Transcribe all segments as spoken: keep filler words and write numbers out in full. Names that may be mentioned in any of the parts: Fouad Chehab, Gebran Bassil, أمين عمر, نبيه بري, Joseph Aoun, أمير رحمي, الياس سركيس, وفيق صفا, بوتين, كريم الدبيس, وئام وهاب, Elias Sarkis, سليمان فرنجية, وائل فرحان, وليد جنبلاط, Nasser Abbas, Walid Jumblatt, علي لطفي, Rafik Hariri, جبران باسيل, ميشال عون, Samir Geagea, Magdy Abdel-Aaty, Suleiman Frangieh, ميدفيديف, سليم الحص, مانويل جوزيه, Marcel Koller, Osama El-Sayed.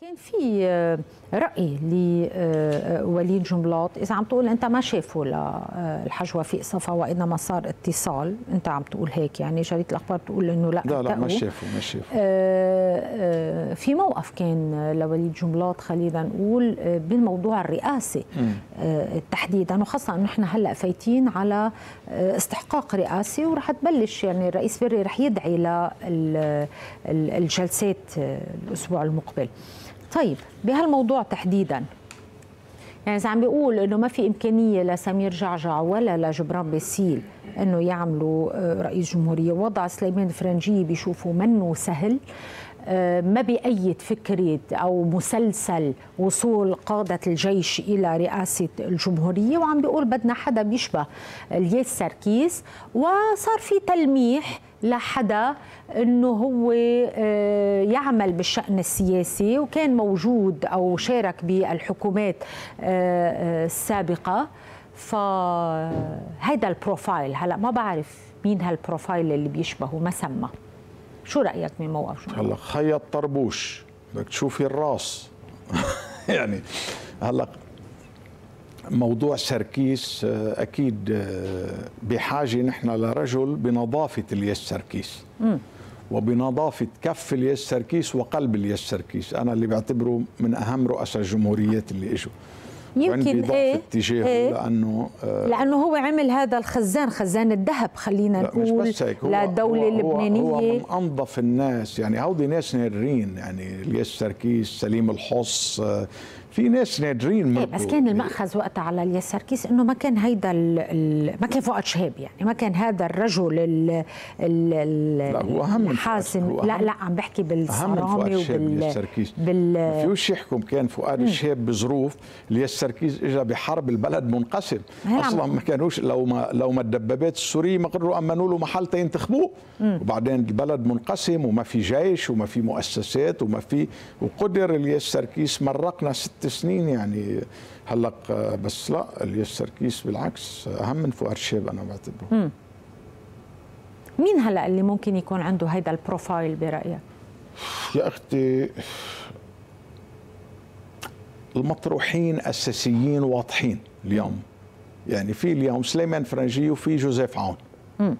كان في رأي لوليد جنبلاط، إذا عم تقول أنت ما شافوا للحاج وفيق صفا وإنما صار اتصال، أنت عم تقول هيك، يعني جريدة الأخبار بتقول إنه لا لا لا ما شافوا ما شافوا. في موقف كان لوليد جنبلاط خلينا نقول بالموضوع الرئاسي تحديدا، وخاصة إنه نحن هلا فايتين على استحقاق رئاسي ورح تبلش، يعني الرئيس بري رح يدعي للجلسات الأسبوع المقبل. طيب بهالموضوع تحديدا، يعني إذا عم بيقول إنه ما في إمكانية لسمير جعجع ولا لجبران باسيل إنه يعملوا رئيس جمهورية، وضع سليمان فرنجي بيشوفوا منه سهل، ما بيأيد فكرة أو مسلسل وصول قادة الجيش إلى رئاسة الجمهورية، وعم بيقول بدنا حدا بيشبه الياس ساركيس، وصار في تلميح لحدا انه هو يعمل بالشأن السياسي وكان موجود او شارك بالحكومات السابقة. فهذا البروفايل، هلا ما بعرف مين هالبروفايل اللي بيشبهه، ما سمى. شو رأيك من موقف؟ هلا خيط طربوش بدك تشوفي الراس يعني هلا موضوع سركيس أكيد بحاجة نحن لرجل بنظافة الياس سركيس وبنظافة كف الياس سركيس وقلب الياس سركيس، أنا اللي بعتبره من أهم رؤساء الجمهوريات اللي إجوا، يمكن ايه تجاهه ايه لانه آه لانه هو عمل هذا الخزان، خزان الذهب خلينا نقول للدوله اللبنانيه. هو من انظف الناس، يعني هودي ناس نادرين، يعني الياس سركيس، سليم الحص، آه في ناس نادرين. ايه بس كان المأخذ وقتها على الياس سركيس انه ما كان هيدا ال ال ما كان فؤاد شهاب، يعني ما كان هذا الرجل ال ال الحاسم. لا لا عم بحكي بالصرامه وبال بال ما فيوش يحكم. كان فؤاد شهاب بظروف الياس سركيس اجى بحرب البلد منقسم اصلا، ما كانوش لو ما لو ما الدبابات السوريه ما قدروا امنوا له محل تينتخبوه، وبعدين البلد منقسم وما في جيش وما في مؤسسات وما في، وقدر الياس سركيس مرقنا ست سنين يعني. هلا بس لا، الياس سركيس بالعكس اهم من فؤاد شهاب انا بعتبره. مين هلا اللي ممكن يكون عنده هيدا البروفايل برايك؟ يا اختي المطروحين اساسيين واضحين اليوم، يعني في اليوم سليمان فرنجي وفي جوزيف عون. م.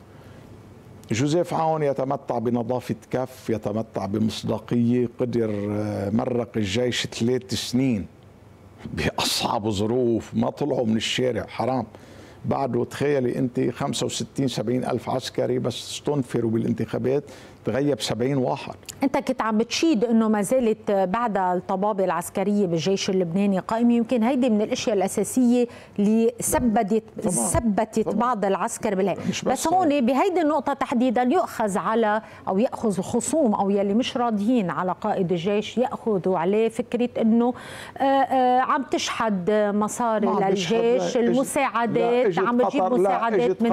جوزيف عون يتمتع بنظافة كف، يتمتع بمصداقية، قدر مرق الجيش ثلاث سنين بأصعب ظروف، ما طلعوا من الشارع حرام. بعده تخيلي أنت خمسة وستين سبعين ألف عسكري بس استنفروا بالانتخابات، تغيب سبعين واحد. أنت كنت عم بتشيد أنه ما زالت بعد الطبابة العسكرية بالجيش اللبناني قائمة، يمكن هيدي من الأشياء الأساسية اللي سبتت ثبتت بعض العسكر بالهي. بس, بس هون بهيدي النقطة تحديدا يؤخذ على أو يأخذ الخصوم أو يلي مش راضيين على قائد الجيش، يأخذوا عليه فكرة أنه عم تشحد مصاري للجيش، المساعدات عم بتجيب مساعدات من,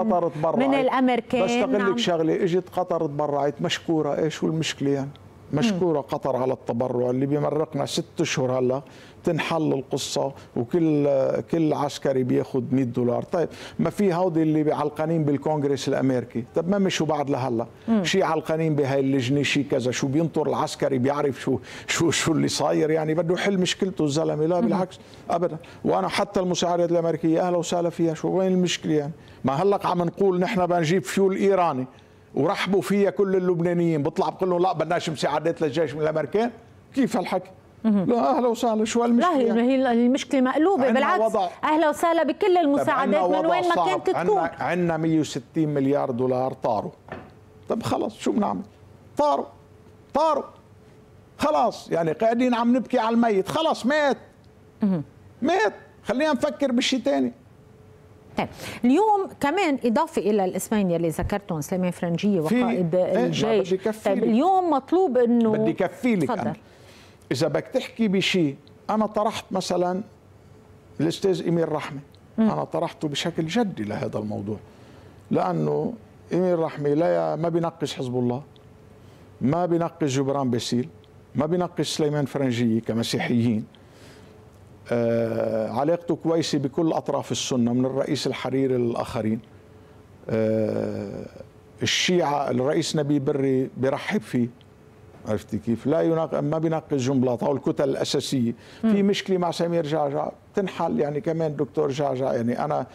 من الأمريكان. بس تقول لك شغلة، إجت قطر تبرعت مشكورة. إيه شو المشكلة يعني؟ مشكورة قطر على التبرع اللي بيمرقنا ست أشهر. هلا تنحل القصة وكل كل عسكري بياخذ مية دولار. طيب ما في هودي اللي علقانين بالكونغرس الأمريكي، طب ما مشوا بعد لهلا، شي علقانين بهاي اللجنة شي كذا، شو بينطر العسكري بيعرف شو شو شو اللي صاير، يعني بده يحل مشكلته الزلمة. لا بالعكس أبدا، وأنا حتى المساعدات الأمريكية أهلا وسهلا فيها، شو وين المشكلة يعني؟ ما هلق عم نقول نحن بنجيب فيول إيراني ورحبوا فيها كل اللبنانيين، بطلع بقول لهم لا بدناش مساعدات للجيش من الامريكان، كيف هالحكي؟ لا اهلا وسهلا، شو هالمشكله؟ لا هي المشكله مقلوبه بالعكس، اهلا وسهلا بكل المساعدات من وين ما كانت تكون. عندنا مية وستين مليار دولار طاروا، طب خلص شو بنعمل؟ طاروا طاروا خلاص، يعني قاعدين عم نبكي على الميت، خلاص مات مات، خلينا نفكر بالشيء ثاني. اليوم كمان إضافة إلى الاسمين اللي ذكرتهم سليمان فرنجية وقائد الجيش. طيب اليوم مطلوب أنه بدي كفيلك أنا. إذا بدك تحكي بشيء، أنا طرحت مثلا الأستاذ أمير رحمي، أنا طرحته بشكل جدي لهذا الموضوع، لأنه أمير رحمي لا ما بينقص حزب الله، ما بينقص جبران باسيل، ما بينقص سليمان فرنجية كمسيحيين، آه علاقته كويسة بكل أطراف السنة من الرئيس الحريري للآخرين. آه الشيعة الرئيس نبيه بري برحب فيه، عرفتي كيف؟ لا يناقش، ما بيناقش جنبلاط او الكتل الاساسيه. في مشكله مع سمير جعجع تنحل يعني، كمان دكتور جعجع يعني انا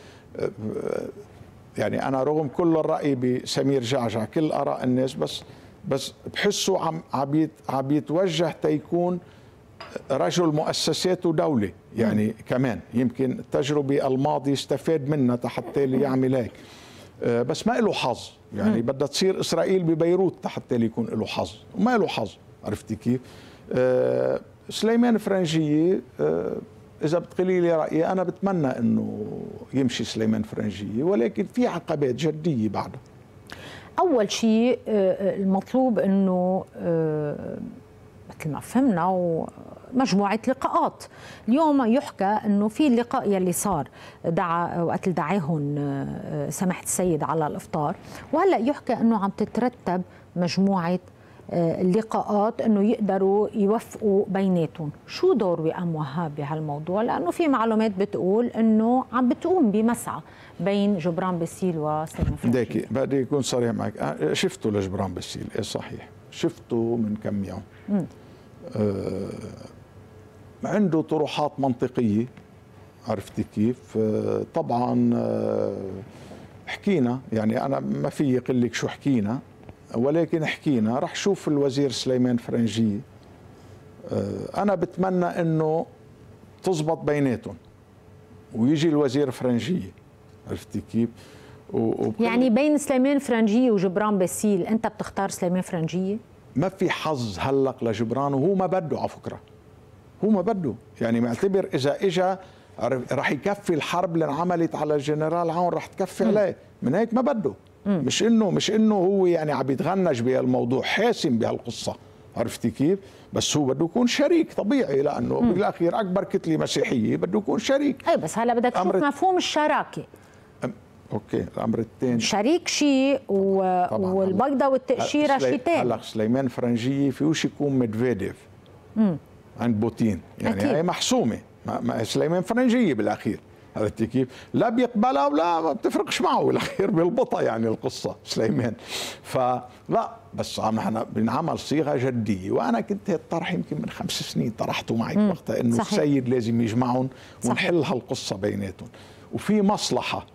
يعني انا رغم كل الراي بسمير جعجع كل اراء الناس، بس بس بحسه عم عم عم يتوجه تيكون رجل مؤسسات ودوله يعني. مم. كمان يمكن التجربه الماضيه استفاد منها حتى ليعمل هيك، بس ما له حظ يعني. بدها تصير اسرائيل ببيروت حتى ليكون له حظ، وما له حظ، عرفتي كيف؟ أه سليمان فرنجيه، أه اذا بتقولي لي رايي انا بتمنى انه يمشي سليمان فرنجيه، ولكن في عقبات جديه بعدها. اول شيء المطلوب انه أه مثل ما فهمنا و مجموعة لقاءات. اليوم يحكى أنه في اللقاء يلي صار دعا وقت اللي دعاهم سماحة السيد على الإفطار، وهلأ يحكى أنه عم تترتب مجموعة اللقاءات أنه يقدروا يوفقوا بيناتهم. شو دور وئام وهاب بهالموضوع؟ لأنه في معلومات بتقول أنه عم بتقوم بمسعى بين جبران باسيل وسليمان فرنجيه. بدي يكون صريح معك، شفته لجبران باسيل، إيه صحيح شفته من كم يوم. م. أه عنده طروحات منطقية، عرفتي كيف؟ طبعا حكينا يعني، أنا ما في أقول لك شو حكينا، ولكن حكينا. رح شوف الوزير سليمان فرنجيه، أنا بتمنى أنه تزبط بيناتهم ويجي الوزير فرنجيه، عرفتي كيف؟ يعني بين سليمان فرنجيه وجبران باسيل أنت بتختار سليمان فرنجيه؟ ما في حظ هلق لجبران، وهو ما بده على فكرة، هو ما بده يعني، معتبر اذا اجى رح يكفي الحرب اللي انعملت على الجنرال عون، رح تكفي عليه، من هيك ما بده. مش انه مش انه هو يعني عم يتغنج بهالموضوع، حاسم بهالقصه، عرفتي كيف؟ بس هو بده يكون شريك طبيعي، لانه بالاخير اكبر كتله مسيحيه بده يكون شريك. اي بس هلا بدك تشوف مفهوم الشراكه. اوكي الامر الثاني شريك شيء و... والبيضه والتقشيره شيء ثاني. هلا سليمان فرنجيه فيوش يكون ميدفيديف عند بوتين يعني، هي محسومه. سليمان فرنجيه بالاخير، عرفتي كيف؟ لا بيقبلها ولا ما بتفرقش معه بالاخير، بالبطه يعني القصه سليمان. فلا بس عم نحن بنعمل صيغه جديه، وانا كنت هالطرح يمكن من خمس سنين طرحته معك وقتها، انه السيد لازم يجمعهم ونحل هالقصه بيناتهم، وفي مصلحه،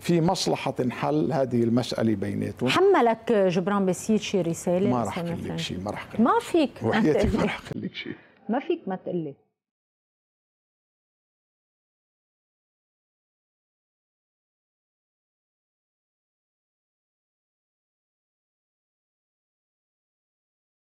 في مصلحه تنحل هذه المساله بيناتهم. حملك جبران باسيل شي رساله؟ ما راح اقول لك شيء، ما راح ما فيك وحياتي ما راح اقول لك شيء. ما فيك ما تقلي